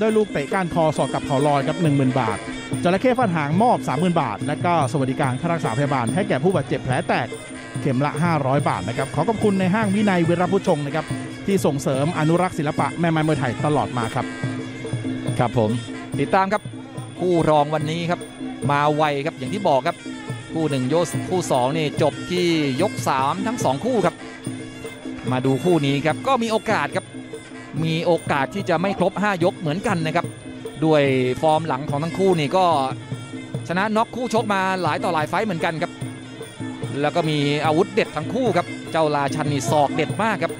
ด้วยลูกเตะก้านคอสอดกับเข่าลอยครับ 10,000 บาทจระเข้ฟาดหางมอบ 30,000 บาทและก็สวัสดิการค่ารักษาพยาบาลให้แก่ผู้บาดเจ็บแผลแตกเข็มละ500 บาทนะครับขอขอบคุณในห้างวินัยเวรพุชงนะครับที่ส่งเสริมอนุรักษ์ศิลปะแม่ไม้มวยไทยตลอดมาครับครับผมติดตามครับคู่รองวันนี้ครับมาไวครับอย่างที่บอกครับคู่1ยกคู่2นี่จบที่ยก3ทั้ง2คู่ครับมาดูคู่นี้ครับก็มีโอกาสครับมีโอกาสที่จะไม่ครบ5ยกเหมือนกันนะครับด้วยฟอร์มหลังของทั้งคู่นี่ก็ชนะน็อกคู่ชกมาหลายต่อหลายไฟต์เหมือนกันครับแล้วก็มีอาวุธเด็ดทั้งคู่ครับเจ้าราชันนี่ศอกเด็ดมากครับ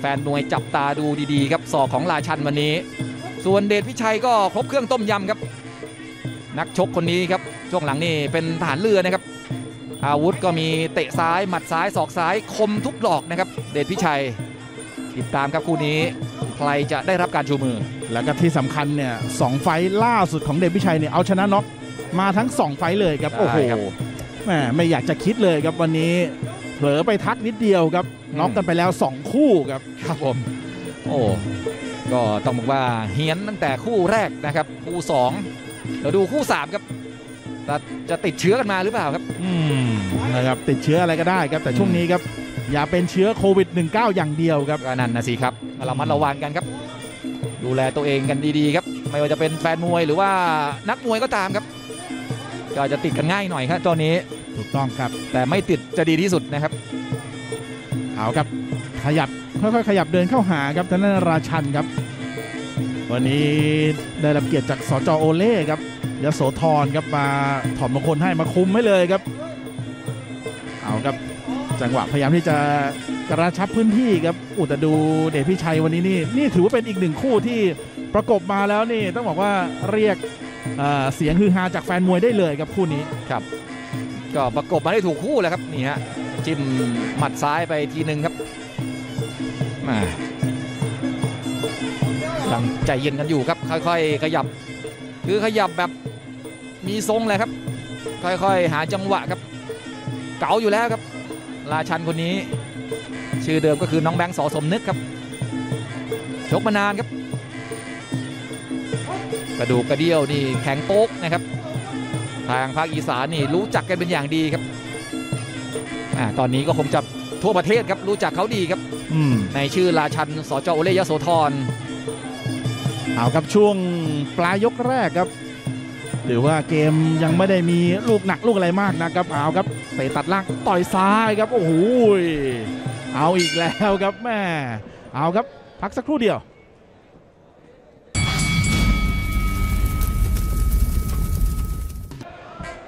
แฟนมวยจับตาดูดีๆครับศอกของราชันวันนี้ส่วนเดชพิชัยก็ครบเครื่องต้มยำครับนักชกคนนี้ครับช่วงหลังนี่เป็นทหารเรือนะครับอาวุธก็มีเตะซ้ายหมัดซ้ายศอกซ้ายคมทุกดอกนะครับเดชพิชัยติดตามครับคู่นี้ใครจะได้รับการชูมือแล้วก็ที่สำคัญเนี่ย2ไฟล์ล่าสุดของเดชพิชัยเนี่ยเอาชนะน็อกมาทั้ง2ไฟล์เลยครับโอ้โหแหมไม่อยากจะคิดเลยครับวันนี้เผลอไปทักนิดเดียวครับน็อกกันไปแล้ว2คู่ครับครับผมโอ้ก็ต้องบอกว่าเฮี้ยนตั้งแต่คู่แรกนะครับคู่2เราดูคู่3ครับจะติดเชื้อกันมาหรือเปล่าครับนะครับติดเชื้ออะไรก็ได้ครับแต่ช่วงนี้ครับอย่าเป็นเชื้อโควิด -19 อย่างเดียวครับนั่นนะสิครับระมัดระวังกันครับดูแลตัวเองกันดีๆครับไม่ว่าจะเป็นแฟนมวยหรือว่านักมวยก็ตามครับก็จะติดกันง่ายหน่อยครับตอนนี้ถูกต้องครับแต่ไม่ติดจะดีที่สุดนะครับเอาครับขยับค่อยๆขยับเดินเข้าหาครับท่านราชันครับวันนี้ได้รับเกียรติจากสจ.โอเล่ครับยโสธรครับมาถอดมงคลให้มาคุมให้เลยครับเอาครับจังหวะพยายามที่จะกระชับพื้นที่ครับอุตดูเดชพิชัยวันนี้นี่ถือว่าเป็นอีกหนึ่งคู่ที่ประกบมาแล้วนี่ต้องบอกว่าเรียกเสียงฮือฮาจากแฟนมวยได้เลยครับคู่นี้ครับก็ประกบมาได้ถูกคู่แล้วครับนี่ฮะจิ้มหมัดซ้ายไปทีหนึ่งครับตั้งใจเย็นกันอยู่ครับค่อยๆขยับคือขยับแบบมีทรงเลยครับค่อยๆหาจังหวะครับเก๋าอยู่แล้วครับราชันคนนี้ชื่อเดิมก็คือน้องแบงค์สอสมนึกครับชกมานานครับกระดูกกระเดี่ยวนี่แข็งโป๊กนะครับทางภาคอีสานนี่รู้จักกันเป็นอย่างดีครับตอนนี้ก็คงจะทั่วประเทศครับรู้จักเขาดีครับในชื่อราชันสจ.โอเล่ยโสธรเอาครับช่วงปลายยกแรกครับหรือว่าเกมยังไม่ได้มีลูกหนักลูกอะไรมากนะครับเอาครับเตะตัดล่างต่อยซ้ายครับโอ้โหเอาอีกแล้วครับแม่เอาครับพักสักครู่เดียว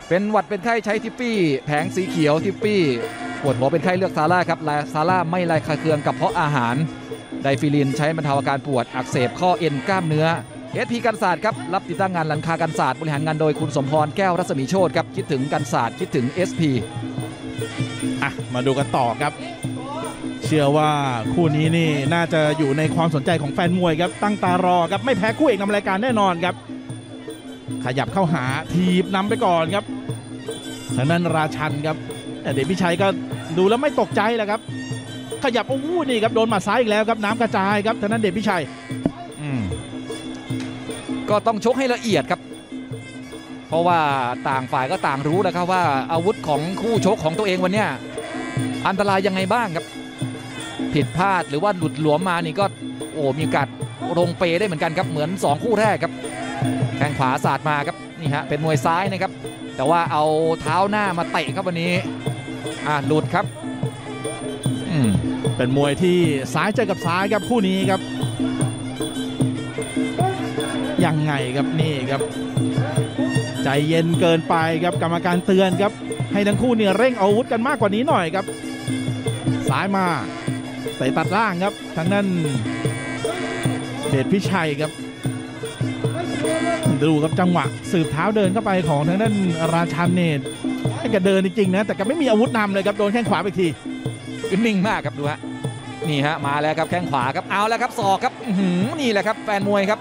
เป็นหวัดเป็นไข้ใช้ทิปปี้แผงสีเขียวทิปปี้ปวดหัวเป็นไข้เลือกซาร่าครับซาร่าไม่ลายคาเคืองกับเพาะอาหารไดฟิลินใช้บรรเทาอาการปวดอักเสบข้อเอ็นกล้ามเนื้อ SP กันศาสตร์ครับรับติดตั้งงานหลังคากันศาสตร์บริหารงานโดยคุณสมพรแก้วรัศมีโชติครับคิดถึงกันศาสตร์คิดถึง SP มาดูกันต่อครับเชื่อว่าคู่นี้นี่น่าจะอยู่ในความสนใจของแฟนมวยครับตั้งตารอครับไม่แพ้คู่เอกนำรายการแน่นอนครับขยับเข้าหาทีบนำไปก่อนครับทางด้านราชันครับเดชพิชัยก็ดูแล้วไม่ตกใจแล้วครับขยับโอ้โหนี่ครับโดนหมัดซ้ายอีกแล้วครับน้ำกระจายครับทางด้านเดชพิชัยก็ต้องชกให้ละเอียดครับเพราะว่าต่างฝ่ายก็ต่างรู้นะครับว่าอาวุธของคู่ชกของตัวเองวันนี้อันตรายยังไงบ้างครับผิดพลาดหรือว่าหลุดหลวมมานี่ก็โอ้มีกัดลงเปได้เหมือนกันครับเหมือน2คู่แรกครับแข้งขวาสาดมาครับนี่ฮะเป็นมวยซ้ายนะครับแต่ว่าเอาเท้าหน้ามาเตะครับวันนี้หลุดครับเป็นมวยที่ซ้ายเจอกับซ้ายครับคู่นี้ครับยังไงครับนี่ครับใจเย็นเกินไปครับกรรมการเตือนครับให้ทั้งคู่เนี่ยเร่งอาวุธกันมากกว่านี้หน่อยครับซ้ายมาเตะตัดล่างครับทางนั้นเดชพิชัยครับดูครับจังหวะสืบเท้าเดินเข้าไปของทางนั้นราชันเนตให้แกเดินจริงๆนะแต่แกไม่มีอาวุธนำเลยครับโดนแข้งขวาอีกทีนิ่งมากครับดูฮะนี่ฮะมาแล้วครับแข้งขวาครับเอาแล้วครับศอกครับนี่แหละครับแฟนมวยครับ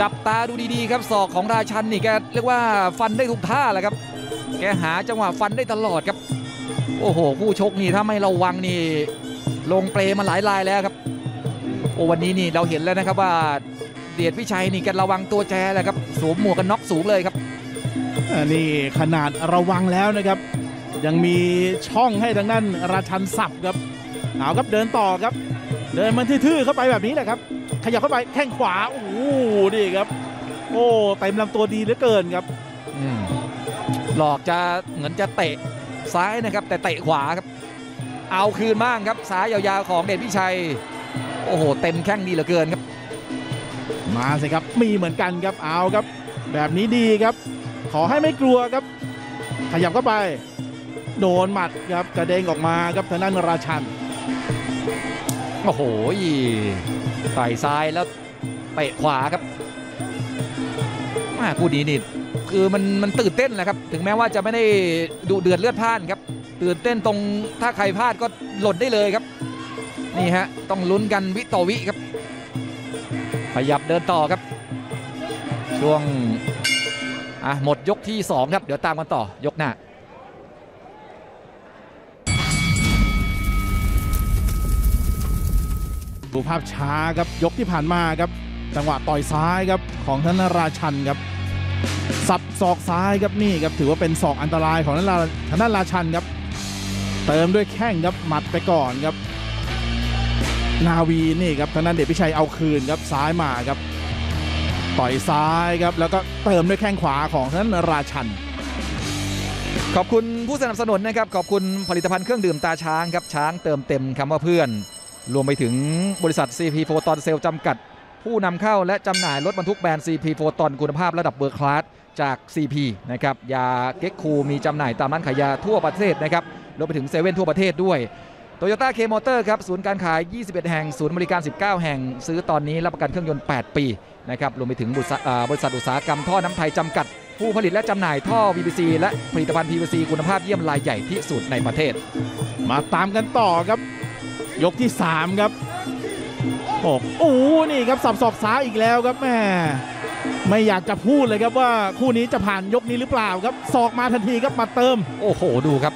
จับตาดูดีๆครับศอกของราชันนี่แกเรียกว่าฟันได้ทุกท่าแหละครับแกหาจังหวะฟันได้ตลอดครับโอ้โหคู่ชกนี่ถ้าไม่ระวังนี่ลงเปลมาหลายรายแล้วครับโอ้วันนี้นี่เราเห็นแล้วนะครับว่า เดียดพิชัยนี่แกระวังตัวแจเลยครับสวมหมวกกันน็อกสูงเลยครับนี่ขนาดระวังแล้วนะครับยังมีช่องให้ทางด้านราชันสับครับเอาครับเดินต่อครับเดินมันทื่อๆเข้าไปแบบนี้แหละครับขยับเข้าไปแข้งขวาโอ้ดีครับโอ้เต็มลำตัวดีเหลือเกินครับหลอกจะเหมือนจะเตะซ้ายนะครับแต่เตะขวาครับเอาคืนบ้างครับสายยาวๆของเดชพิชัยโอ้โหเต็มแข้งดีเหลือเกินครับมาสิครับมีเหมือนกันครับเอาครับแบบนี้ดีครับขอให้ไม่กลัวครับขยับเข้าไปโดนหมัดครับกระเด้งออกมาครับทางด้านราชันโอ้โหใส่ซ้ายแล้วเตะขวาครับคู่นี้นี่คือมันตื่นเต้นแหละครับถึงแม้ว่าจะไม่ได้ดุเดือดเลือดพล่านครับตื่นเต้นตรงถ้าใครพลาดก็หล่นได้เลยครับนี่ฮะต้องลุ้นกันวิต่อวิครับขยับเดินต่อครับช่วงหมดยกที่2ครับเดี๋ยวตามกันต่อยกหน้าดูภาพช้าครับยกที่ผ่านมาครับจังหวะต่อยซ้ายครับของท่านราชันครับสับศอกซ้ายครับนี่ครับถือว่าเป็นศอกอันตรายของท่านราชันครับเติมด้วยแข้งครับหมัดไปก่อนครับนาวีนี่ครับท่านเดชพิชัยเอาคืนครับซ้ายมาครับต่อยซ้ายครับแล้วก็เติมด้วยแข้งขวาของท่านราชันขอบคุณผู้สนับสนุนนะครับขอบคุณผลิตภัณฑ์เครื่องดื่มตาช้างครับช้างเติมเต็มคำว่าเพื่อนรวมไปถึงบริษัท CP โฟตอนเซลจำกัดผู้นำเข้าและจำหน่ายรถบรรทุกแบรนด์ CP โฟตอนคุณภาพระดับเบอร์คลาสจาก CP นะครับยาเก็กคูมีจำหน่ายตามร้านขายยาทั่วประเทศนะครับรวมไปถึงเซเว่นทั่วประเทศด้วยโตโยต้าเคมอเตอร์ครับศูนย์การขาย21แห่งศูนย์บริการ19แห่งซื้อตอนนี้รับประกันเครื่องยนต์8ปีนะครับรวมไปถึงบริษัทอุตสาหกรรมท่อน้ำไทยจำกัดผู้ผลิตและจำหน่ายท่อ PVC และผลิตภัณฑ์ PVC คุณภาพเยี่ยมรายใหญ่ที่สุดในประเทศมาตามกันต่อครับยกที่3ครับโอ้โหนี่ครับสับศอกซ้ายอีกแล้วครับแม่ไม่อยากจะพูดเลยครับว่าคู่นี้จะผ่านยกนี้หรือเปล่าครับศอกมาทันทีครับมาเติมโอ้โหดูครับ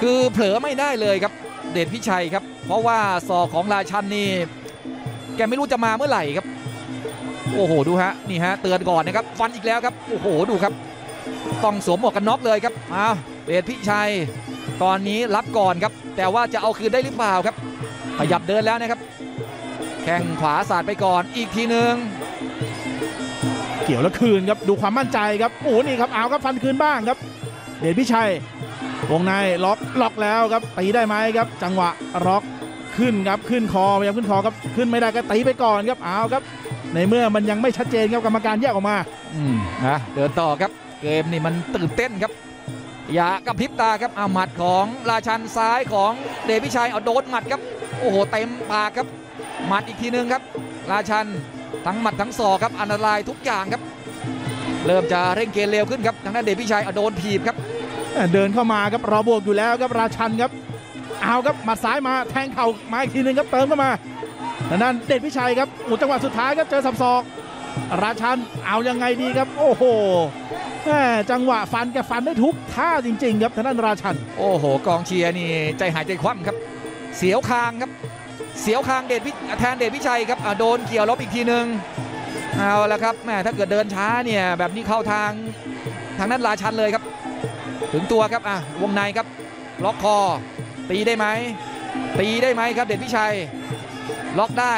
คือเผลอไม่ได้เลยครับเดชพิชัยครับเพราะว่าศอกของราชันนี่แกไม่รู้จะมาเมื่อไหร่ครับโอ้โหดูฮะนี่ฮะเตือนก่อนนะครับฟันอีกแล้วครับโอ้โหดูครับต้องสวมหมวกกันน็อกเลยครับอ้าวเดชพิชัยตอนนี้รับก่อนครับแต่ว่าจะเอาคืนได้หรือเปล่าครับขยับเดินแล้วนะครับแข้งขวาสาดไปก่อนอีกทีหนึ่งเกี่ยวแล้วคืนครับดูความมั่นใจครับโอ้นี่ครับเอาครับฟันคืนบ้างครับเดชพิชัยวงในล็อกแล้วครับตีได้ไหมครับจังหวะล็อกขึ้นครับขึ้นคอพยายามขึ้นคอครับขึ้นไม่ได้ก็ตีไปก่อนครับเอาครับในเมื่อมันยังไม่ชัดเจนครับกรรมการแยกออกมาเดินต่อครับเกมนี่มันตื่นเต้นครับอย่ากระพริบตาครับเอาหมัดของราชันซ้ายของเดชพิชัยเอาโดนหมัดครับโอ้โหเต็มปากครับหมัดอีกทีนึงครับราชันทั้งหมัดทั้งศอกครับอันตรายทุกอย่างครับเริ่มจะเร่งเกมเร็วขึ้นครับทางด้านเดชพิชัยโดนถีบครับเดินเข้ามาครับรอบวกอยู่แล้วครับราชันครับเอาครับหมัดซ้ายมาแทงเข่ามาอีกทีนึงครับเติมเข้ามาทางด้านเดชพิชัยครับจังหวะสุดท้ายครับเจอสับศอกราชันเอายังไงดีครับโอ้โหจังหวะฟันแกฟันได้ทุกท่าจริงๆครับทางด้านราชันโอ้โหกองเชียร์นี่ใจหายใจคว่ำครับเสียวคางครับเสียวคางเดชพิชัยครับโดนเกี่ยวลบอีกทีนึงเอาละครับแม่ถ้าเกิดเดินช้าเนี่ยแบบนี้เข้าทางนั้นราชันเลยครับถึงตัวครับวงในครับล็อกคอตีได้ไหมครับเดชพิชัยล็อกได้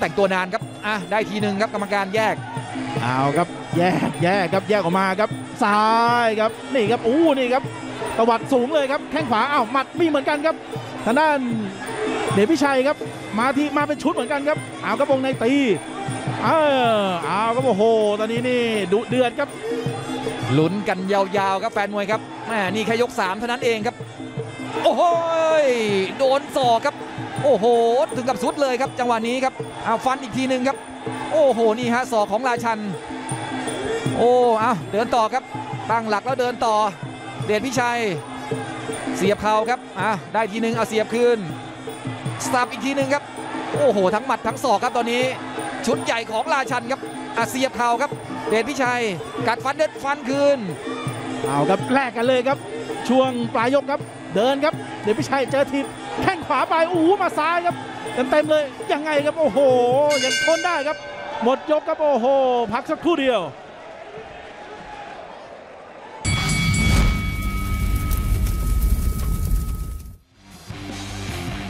แต่งตัวนานครับได้ทีนึงครับกรรมการแยกเอาครับแยกครับแยกออกมาครับซ้ายครับนี่ครับนี่ครับตวัดสูงเลยครับแข้งขวาหมัดมีเหมือนกันครับทางด้านเดชพิชัยครับมาเป็นชุดเหมือนกันครับเอากระโปรงในตีเอาครับโอ้โหตอนนี้นี่ดุเดือดครับลุ้นกันยาวๆครับแฟนมวยครับแม่นี่แค่ยก3เท่านั้นเองครับโอ้โหโดนศอกครับโอ้โหถึงกับสุดเลยครับจังหวะนี้ครับเอาฟันอีกทีนึงครับโอ้โหนี่ฮะศอกของราชันเอาเดินต่อครับตั้งหลักแล้วเดินต่อเดชพิชัยเสียบเข่าครับได้ทีนึงเอาเสียบคืนสับอีกทีนึงครับโอ้โหทั้งหมัดทั้งศอกครับตอนนี้ชุดใหญ่ของราชันครับเสียบเข่าครับเดชพิชัยกัดฟันเด็ดฟันคืนเอาครับแลกกันเลยครับช่วงปลายยกครับเดินครับเดชพิชัยเจอทีแข้งขวาไปมาซ้ายครับเต็มเลยยังไงครับโอ้โหยังทนได้ครับ หมดยกครับโอ้โหพักสักครู่เดียว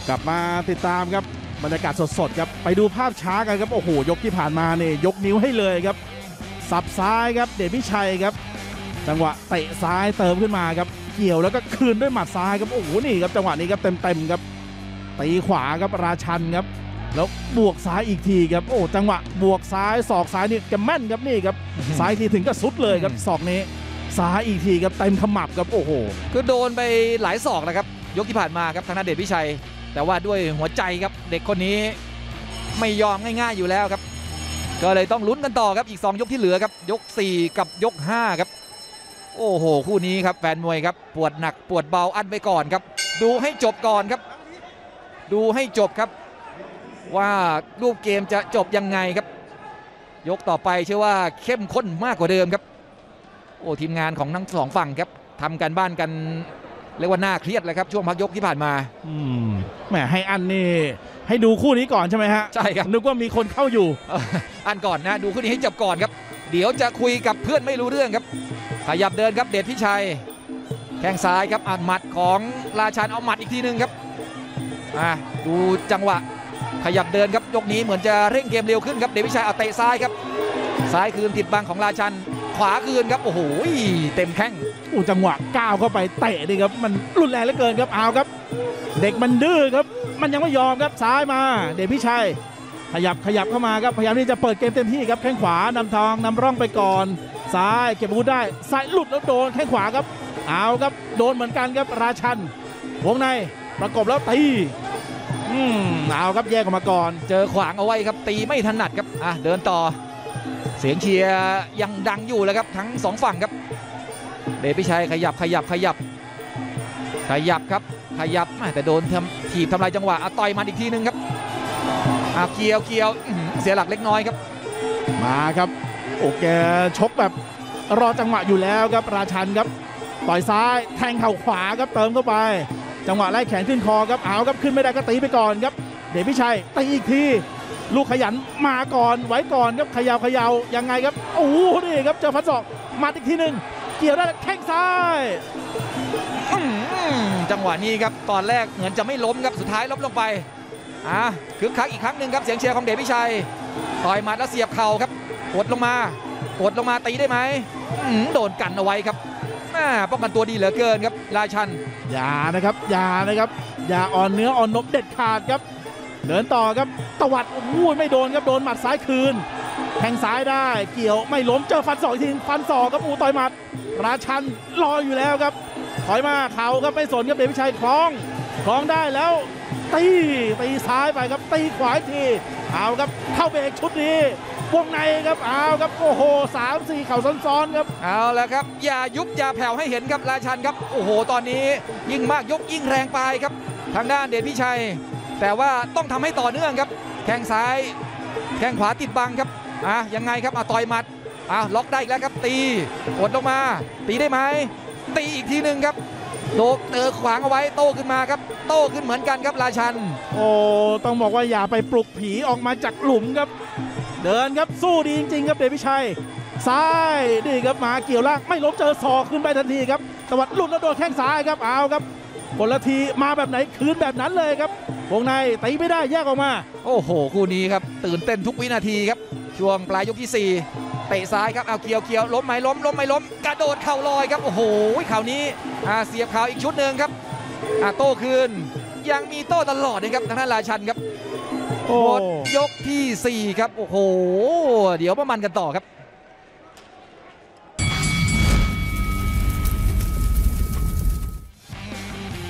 กลับมาติดตามครับบรรยากาศสดๆครับไปดูภาพช้ากันครับโอ้โหยกที่ผ่านมาเนี่ยยกนิ้วให้เลยครับสับซ้ายครับเดชพิชัยครับจังหวะเตะซ้ายเติมขึ้นมาครับเกี่ยวแล้วก็คืนด้วยหมัดซ้ายครับโอ้โหนี่ครับจังหวะนี้ครับเต็มๆครับตีขวาครับราชันครับแล้วบวกซ้ายอีกทีครับโอ้จังหวะบวกซ้ายศอกซ้ายนี่จะแม่นครับนี่ครับซ้ายทีถึงก็สุดเลยครับศอกนี้ซ้ายอีกทีครับเต็มขมับครับโอ้โหคือโดนไปหลายศอกนะครับยกที่ผ่านมาครับทางด้านเดชพิชัยแต่ว่าด้วยหัวใจครับเด็กคนนี้ไม่ยอมง่ายๆอยู่แล้วครับก็เลยต้องลุ้นกันต่อครับอีก2ยกที่เหลือครับยก4กับยก5ครับโอ้โหคู่นี้ครับแฟนมวยครับปวดหนักปวดเบาอั้นไปก่อนครับดูให้จบก่อนครับดูให้จบครับว่ารูปเกมจะจบยังไงครับยกต่อไปเชื่อว่าเข้มข้นมากกว่าเดิมครับโอ้ทีมงานของทั้งสองฝั่งครับทำการบ้านกันเรียกว่าน่าเครียดเลยครับช่วงพักยกที่ผ่านมาแหมให้อันนี่ให้ดูคู่นี้ก่อนใช่ไหมฮะใช่ครับนึกว่ามีคนเข้าอยู่ อันก่อนนะดูคู่นี้ให้จบก่อนครับเดี๋ยวจะคุยกับเพื่อนไม่รู้เรื่องครับขยับเดินครับเดชพิชัยแข้งซ้ายครับอัดหมัดของราชันเอาหมัดอีกทีนึงครับดูจังหวะขยับเดินครับยกนี้เหมือนจะเร่งเกมเร็วขึ้นครับเดชพิชัยเอาเตะซ้ายครับซ้ายคืนติดบังของราชันขวาคืนครับโอ้โหเต็มแข้งจังหวะก้าวเข้าไปเตะนี่ครับมันรุนแรงเหลือเกินครับเอาครับเด็กมันดื้อครับมันยังไม่ยอมครับซ้ายมาเดชพิชัยขยับเข้ามาครับพยายามที่จะเปิดเกมเต็มที่ครับแข้งขวานำทองนำร่องไปก่อนซ้ายเก็บอาวุธได้ซ้ายหลุดแล้วโดนแข้งขวาครับเอาครับโดนเหมือนกันครับราชันวงในประกบแล้วตีเอาครับแยกออกมาก่อนเจอขวางเอาไว้ครับตีไม่ถนัดครับเดินต่อเสียงเชียร์ยังดังอยู่แล้วครับทั้งสองฝั่งครับเดชพิชัยขยับครับขยับแต่โดนถีบทำลายจังหวะต่อยมันอีกทีนึงครับเกี่ยวเสียหลักเล็กน้อยครับมาครับโอเคชกแบบรอจังหวะอยู่แล้วครับราชันครับต่อยซ้ายแทงเข่าขวาครับเติมเข้าไปจังหวะไล่แขนขึ้นคอครับเอาครับขึ้นไม่ได้ก็ตีไปก่อนครับเดชพิชัยตีอีกทีลูกขยันมาก่อนไว้ก่อนครับขยาวยังไงครับโอ้โหนี่ครับเจอฟันศอกมาอีกทีนึงเกี่ยวได้แข้งซ้ายจังหวะนี้ครับตอนแรกเหมือนจะไม่ล้มครับสุดท้ายล้มลงไปคึกคักอีกครั้งหนึ่งครับเสียงเชียร์ของเดชพิชัยต่อยหมัดแล้วเสียบเข่าครับกดลงมาตีได้ไหมโดนกันเอาไว้ครับป้องกันตัวดีเหลือเกินครับราชันอย่านะครับอย่าอ่อนเนื้ออ่อนนบเด็ดขาดครับเดินต่อครับตวัดโอ้โหไม่โดนครับโดนหมัดซ้ายคืนแทงซ้ายได้เกี่ยวไม่ล้มเจอฟันศอกทีฟันศอกครับต่อยหมัดราชันรออยู่แล้วครับถอยมาเข่าครับไม่สนครับเดชพิชัยคล้องได้แล้วตีซ้ายไปครับตีขวาทีเอาครับเข้าเบรกชุดนี้วงในครับเอาครับโอ้โห 3-4 เข่าซ้อนๆครับเอาแล้วครับอย่ายุบอย่าแผ่วให้เห็นครับราชันครับโอ้โหตอนนี้ยิ่งมากยกยิ่งแรงไปครับทางด้านเดชพิชัยแต่ว่าต้องทำให้ต่อเนื่องครับแข้งซ้ายแข้งขวาติดบังครับยังไงครับต่อยหมัดล็อกได้อีกแล้วครับตีกดลงมาตีได้ไหมตีอีกทีหนึ่งครับโดนเตะขวางเอาไว้โต้ขึ้นมาครับโต้ขึ้นเหมือนกันครับราชันโอ้ต้องบอกว่าอย่าไปปลุกผีออกมาจากหลุมครับเดินครับสู้ดีจริงๆครับเดชพิชัยซ้ายนี่ครับมาเกี่ยวล่างไม่ล้มเจอศอกขึ้นไปทันทีครับตวัดหลุดแล้วโดนแข้งซ้ายครับเอาครับคนละทีมาแบบไหนคืนแบบนั้นเลยครับวงในตีไม่ได้แยกออกมาโอ้โหคู่นี้ครับตื่นเต้นทุกวินาทีครับช่วงปลายยกที่4เตะซ้ายครับเอาเกี่ยวล้มไหมล้มกระโดดเข่าลอยครับโอ้โหเข่านี้เสียบเข่าอีกชุดหนึ่งครับโต้คืนยังมีโต้ตลอดนะครับทางด้านราชันครับหมดยกที่4ครับโอ้โหเดี๋ยวมันกันต่อครับ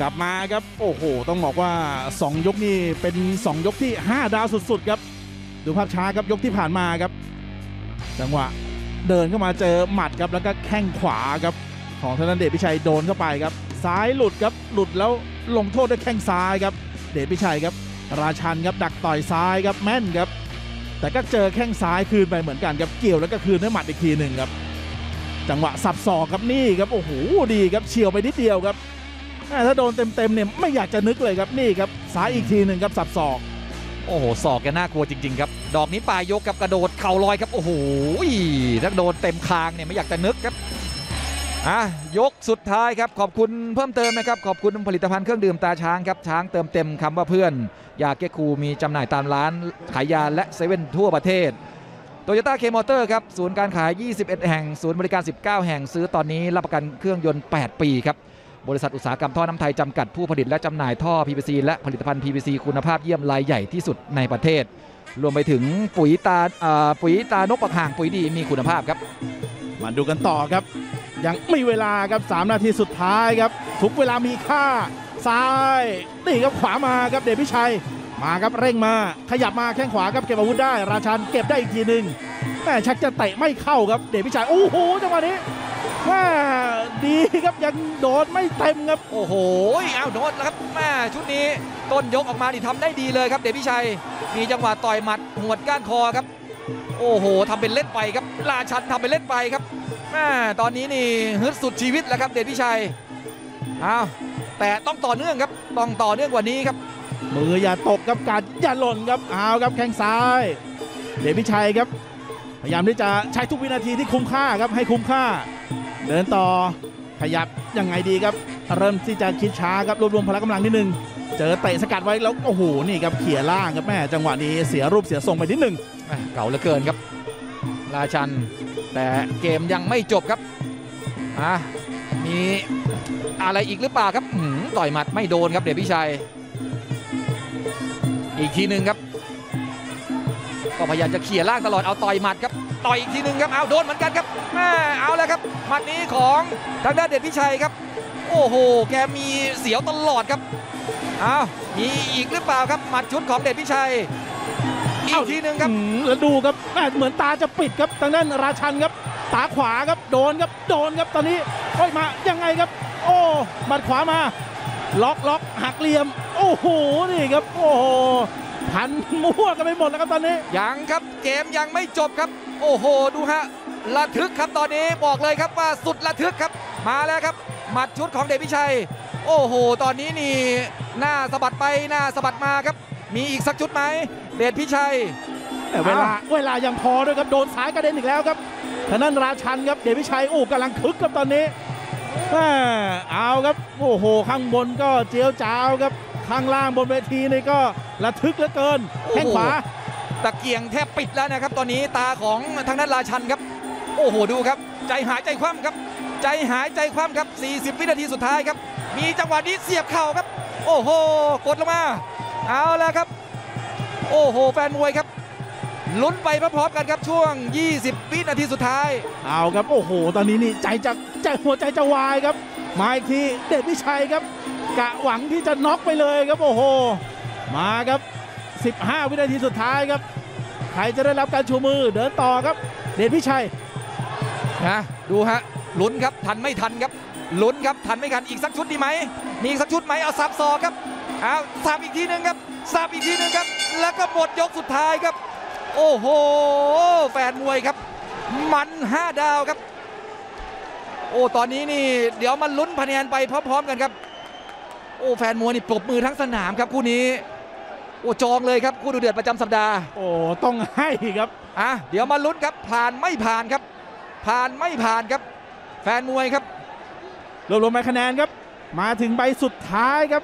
กลับมาครับโอ้โหต้องบอกว่า2ยกนี่เป็น2ยกที่5ดาวสุดๆครับดูภาพช้าครับยกที่ผ่านมาครับจังหวะเดินเข้ามาเจอหมัดครับแล้วก็แข้งขวาครับของธนเดชพิชัยโดนเข้าไปครับซ้ายหลุดครับหลุดแล้วลงโทษด้วยแข้งซ้ายครับเดชพิชัยครับราชันครับดักต่อยซ้ายครับแม่นครับแต่ก็เจอแข้งซ้ายคืนไปเหมือนกันครับเกี่ยวแล้วก็คืนด้วยหมัดอีกทีหนึ่งครับจังหวะสับศอกครับนี่ครับโอ้โหดีครับเฉียวไปนิดเดียวครับถ้าโดนเต็มๆเนี่ยไม่อยากจะนึกเลยครับนี่ครับซ้ายอีกทีหนึ่งครับสับศอก โอ้โหศอกแกน่ากลัวจริงๆครับดอกนี้ปลายยกกับกระโดดเข่าลอยครับโอ้โหนักโดนเต็มคางเนี่ยไม่อยากจะนึกครับยกสุดท้ายครับขอบคุณเพิ่มเติมนะครับขอบคุณผลิตภัณฑ์เครื่องดื่มตาช้างครับช้างเติมเต็มคำว่าเพื่อนยาแก้คูมีจำหน่ายตามร้านขายยาและเซเว่นทั่วประเทศโตโยต้าเคมอเตอร์ครับศูนย์การขาย21แห่งศูนย์บริการ19แห่งซื้อตอนนี้รับประกันเครื่องยนต์8 ปีครับบริษัทอุตสาหกรรมท่อน้ำไทยจำกัดผู้ผลิตและจำหน่ายท่อ PVC และผลิตภัณฑ์ PVC คุณภาพเยี่ยมรายใหญ่ที่สุดในประเทศรวมไปถึงปุ๋ยตานกปากห่างปุ๋ยดีมีคุณภาพครับมาดูกันต่อครับยังมีเวลาครับ3 นาทีสุดท้ายครับทุกเวลามีค่าซ้ายนี่ครับขวามาครับเดชพิชัยมาครับเร่งมาขยับมาแข้งขวาครับเก็บอาวุธได้ราชันเก็บได้อีกทีหนึ่งแม่ชักจะเตะไม่เข้าครับเดชพิชัยโอ้โหจังหวะนี้แม่ดีครับยังโดนไม่เต็มครับโอ้โหเอาโดนแล้วครับแม่ชุดนี้ต้นยกออกมาดิทำได้ดีเลยครับเดชพิชัยมีจังหวะต่อยหมัดหวดก้านคอครับโอ้โหทำเป็นเล่นไปครับราชันทำเป็นเล่นไปครับตอนนี้นี่ฮึดสุดชีวิตแล้วครับเดชพิชัยแต่ต้องต่อเนื่องครับต้องต่อเนื่องกว่านี้ครับมืออย่าตกครับการอย่าหล่นครับเอาครับแข้งซ้ายเดชพิชัยครับพยายามที่จะใช้ทุกวินาทีที่คุ้มค่าครับให้คุ้มค่าเดินต่อขยับยังไงดีครับเริ่มที่จะคิดช้าครับรวบรวมพละกำลังนิดนึงเจอเตะสกัดไว้แล้วโอ้โหนี่ครับเขี่ยล่างครับแม่จังหวะนี้เสียรูปเสียทรงไปนิดนึงเก่าเหลือเกินครับราชันแต่เกมยังไม่จบครับมีอะไรอีกหรือเปล่าครับต่อยหมัดไม่โดนครับเดชพิชัยอีกทีหนึ่งครับก็พยายามจะเขี่ยล่างตลอดเอาต่อยหมัดครับต่อยอีกทีหนึ่งครับเอาโดนเหมือนกันครับแม่เอาแล้วครับหมัดนี้ของทางด้านเดชพิชัยครับโอ้โหแกมีเสียวตลอดครับเอามีอีกหรือเปล่าครับหมัดชุดของเดชพิชัยอีกทีหนึ่งครับแล้วดูครับเหมือนตาจะปิดครับทางด้านราชันครับตาขวาครับโดนครับโดนครับตอนนี้ค่อยมายังไงครับโอ้หมัดขวามาล็อกหักเหลี่ยมโอ้โหนี่ครับโอ้โหพันมั่วกันไปหมดแล้วครับตอนนี้ยังครับเกมยังไม่จบครับโอ้โหดูฮะระทึกครับตอนนี้บอกเลยครับว่าสุดระทึกครับมาแล้วครับหมัดชุดของเดชพิชัยโอ้โหตอนนี้นี่หน้าสะบัดไปหน้าสะบัดมาครับมีอีกสักชุดไหมเดชพิชัยแต่เวลายังพอด้วยครับโดนสายกระเด็นอีกแล้วครับทางนั้นราชันครับเดชพิชัยโอ้กำลังคึกครับตอนนี้เอาครับโอ้โหข้างบนก็เจียวจ้าวครับข้างล่างบนเวทีนี่ก็ระทึกเหลือเกินแข้งขวาตะเกียงแทบปิดแล้วนะครับตอนนี้ตาของทางนั้นราชันครับโอ้โหดูครับใจหายใจคว่ำครับใจหายใจคว่ำครับ40วินาทีสุดท้ายครับมีจังหวะนี้เสียบเข่าครับโอ้โหกดลงมาเอาแล้วครับโอ้โหแฟนมวยครับลุ้นไปพร้อมๆกันครับช่วง20วินาทีสุดท้ายเอาครับโอ้โหตอนนี้นี่ใจหัวใจจะวายครับมาอีกทีเดชพิชัยครับกะหวังที่จะน็อกไปเลยครับโอ้โหมาครับ15วินาทีสุดท้ายครับใครจะได้รับการชูมือเดินต่อครับเดชพิชัยดูฮะลุ้นครับทันไม่ทันครับลุ้นครับทันไม่ทันอีกสักชุดดีไหมมีสักชุดไหมเอาซับซอครับเอาซับอีกทีนึงครับซับอีกทีนึงครับแล้วก็หมดยกสุดท้ายครับโอ้โหแฟนมวยครับมัน5ดาวครับโอ้ตอนนี้นี่เดี๋ยวมันลุ้นคะแนนไปพร้อมๆกันครับโอ้แฟนมวยนี่ปรบมือทั้งสนามครับคู่นี้โอ้จองเลยครับคู่ดูเดือดประจำสัปดาห์โอ้ต้องให้ครับเดี๋ยวมาลุ้นครับผ่านไม่ผ่านครับผ่านไม่ผ่านครับแฟนมวยครับรวบรวมคะแนนครับมาถึงใบสุดท้ายครับ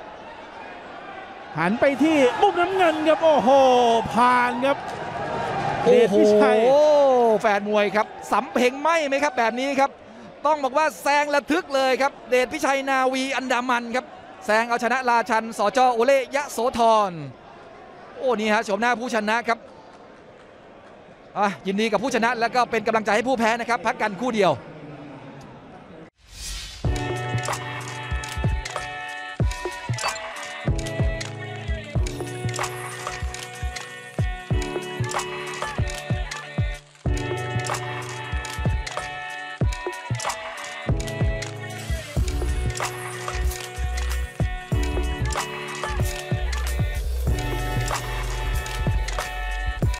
หันไปที่มุมน้ำเงินครับโอ้โหผ่านครับเดชพิชัยโอ้แฟนมวยครับสำเพ็งไหมไหมครับแบบนี้ครับต้องบอกว่าแซงระทึกเลยครับเดชพิชัยนาวีอันดามันครับแซงเอาชนะราชันสจ.โอเล่ยะโสธรโอ้นี่ฮะชมหน้าผู้ชนะครับยินดีกับผู้ชนะแล้วก็เป็นกำลังใจให้ผู้แพ้นะครับพักกันคู่เดียว